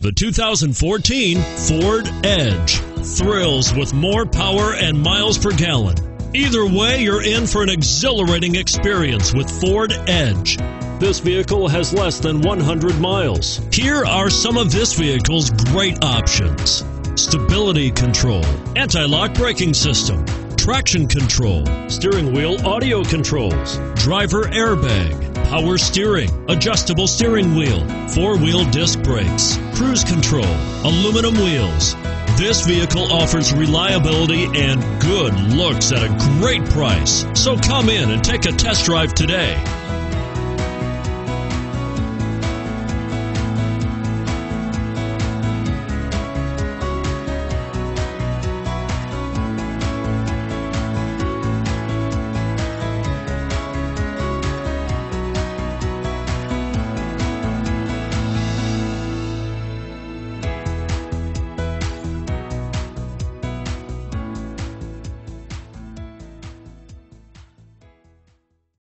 The 2014 Ford Edge thrills with more power and miles per gallon. Either way, you're in for an exhilarating experience with Ford Edge. This vehicle has less than 100 miles. Here are some of this vehicle's great options: stability control, anti-lock braking system, traction control, steering wheel audio controls, driver airbag, power steering, adjustable steering wheel, four-wheel disc brakes, cruise control, aluminum wheels. This vehicle offers reliability and good looks at a great price. So come in and take a test drive today.